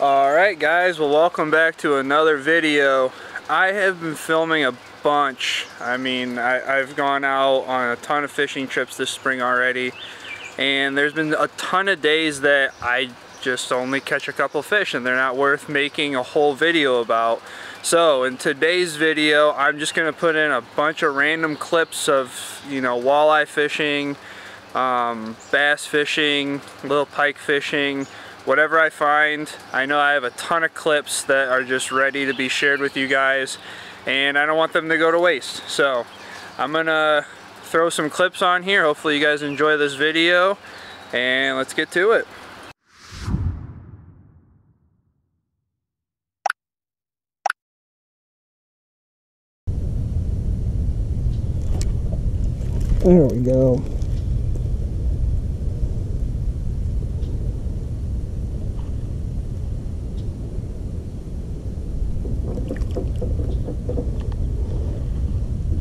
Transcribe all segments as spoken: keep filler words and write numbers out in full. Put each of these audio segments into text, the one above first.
Alright guys, well welcome back to another video. I have been filming a bunch. I mean, I, I've gone out on a ton of fishing trips this spring already, and there's been a ton of days that I just only catch a couple fish and they're not worth making a whole video about. So in today's video, I'm just going to put in a bunch of random clips of, you know, walleye fishing, um, bass fishing, little pike fishing, whatever I find. I know I have a ton of clips that are just ready to be shared with you guys, and I don't want them to go to waste. So I'm going to throw some clips on here. Hopefully you guys enjoy this video, and let's get to it. There we go.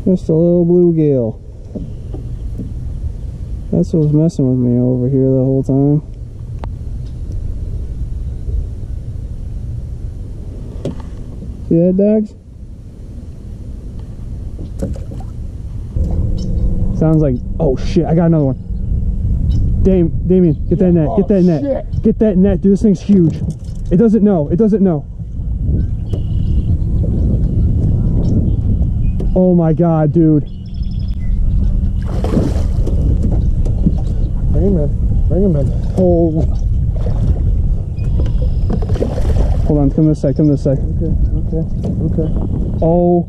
Just a little bluegill. That's what was messing with me over here the whole time. See that, dogs? Sounds like, oh shit, I got another one. Dame, Damien, get that net, get that net. Get that net, dude, this thing's huge. It doesn't know, it doesn't know. Oh my God, dude. Bring him in, bring him in. Oh. Hold on, come this side, come this side. Okay, okay, okay. Oh.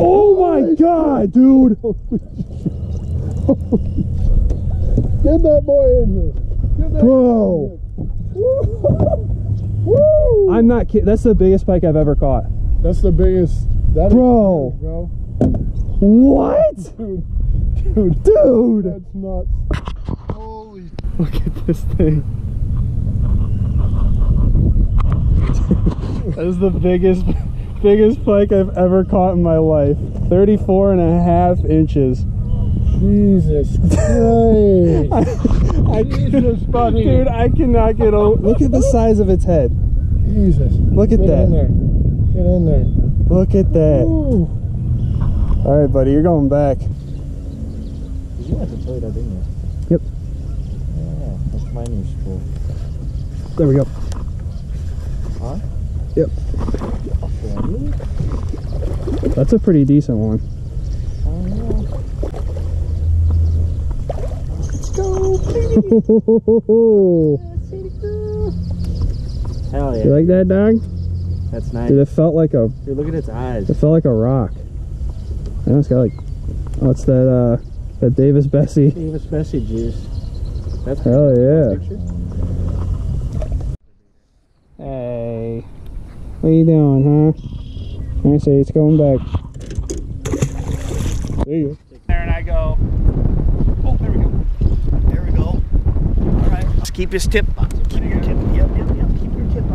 Oh my God, dude! Get that boy in here. Get that Bro! Woo! I'm not kidding. That's the biggest pike I've ever caught. That's the biggest. That bro. Is bro! What? Dude, dude, dude! That's nuts. Holy. Look at this thing. That is the biggest. Biggest pike I've ever caught in my life. thirty-four and a half inches. Jesus Christ. I, I Jesus buddy. Dude, I cannot get over. Look at the size of its head. Jesus. Look at get that. In there. Get in there. Look at that. Ooh. All right, buddy, you're going back. You have to play that, didn't you? Yep. Yeah, that's my new school. There we go. Huh? Yep. That's a pretty decent one. Let's go, baby! Hell yeah. You like that, dog? That's nice. Dude, it felt like a... Dude, look at its eyes. It felt like a rock. I know it's got like... Oh, it's that, uh... That Davis Bessie. Davis Bessie juice. That's hell yeah. Hey. What are you doing, huh? I see, it's going back. There you go. There and I go. Oh, there we go. There we go. All right. Let's keep his tip up. Keep your tip. Yep, yep, yep. Keep your tip up.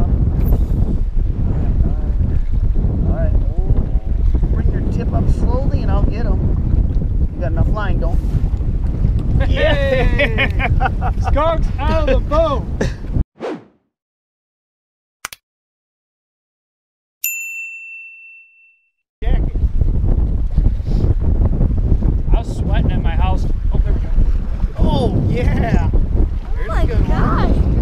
All right. All right. Oh. Bring your tip up slowly, and I'll get him. You got enough line, don't? Yeah. Skunks out of the boat. Look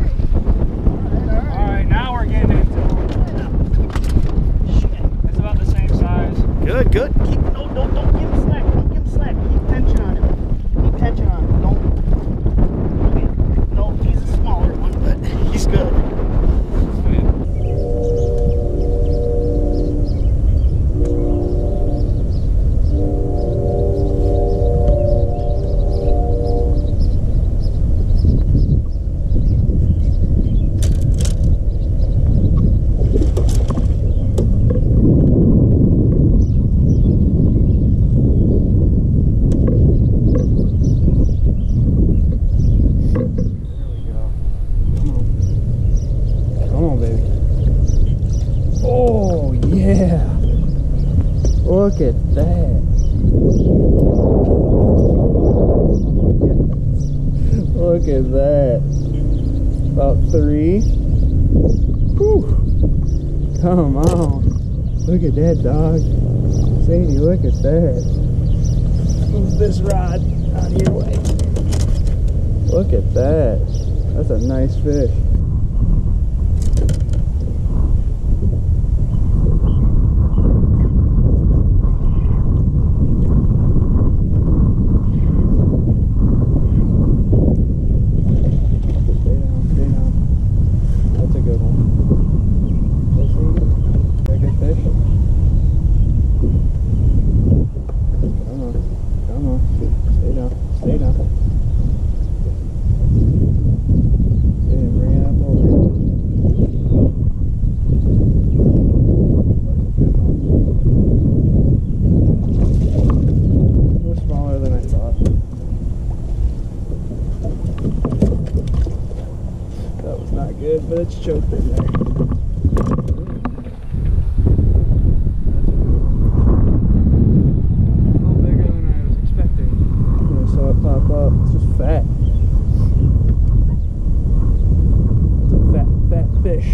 at that. Look at that. About three. Whew. Come on. Look at that, dog. Sadie, look at that. Move this rod out of your way. Look at that. That's a nice fish. But it's choked in there. A little bigger than I was expecting. I saw it pop up. It's just fat. Fat, fat fish.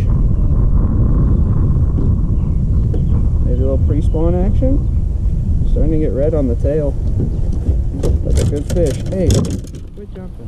Maybe a little pre-spawn action. Starting to get red on the tail. That's a good fish. Hey, quit jumping.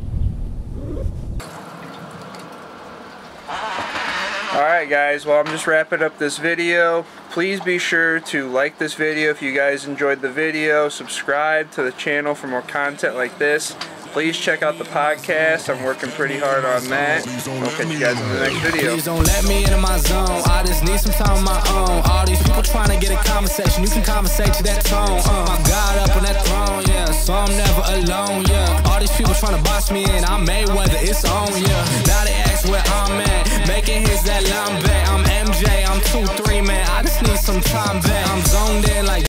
Alright guys, well I'm just wrapping up this video. Please be sure to like this video if you guys enjoyed the video. Subscribe to the channel for more content like this. Please check out the podcast. I'm working pretty hard on that. I'll catch you guys in the next video. Please don't let me into my zone. I just need some time on my own. All these people trying to get a conversation. You can conversate to that tone. Uh, I got up on that throne, yeah. So I'm never alone, yeah. All these people trying to box me in. I'm Mayweather, it's on, yeah. Now they ask where I'm at. Making hits that line back. I'm M J, I'm two three, man. I just need some time back. I'm zoned in.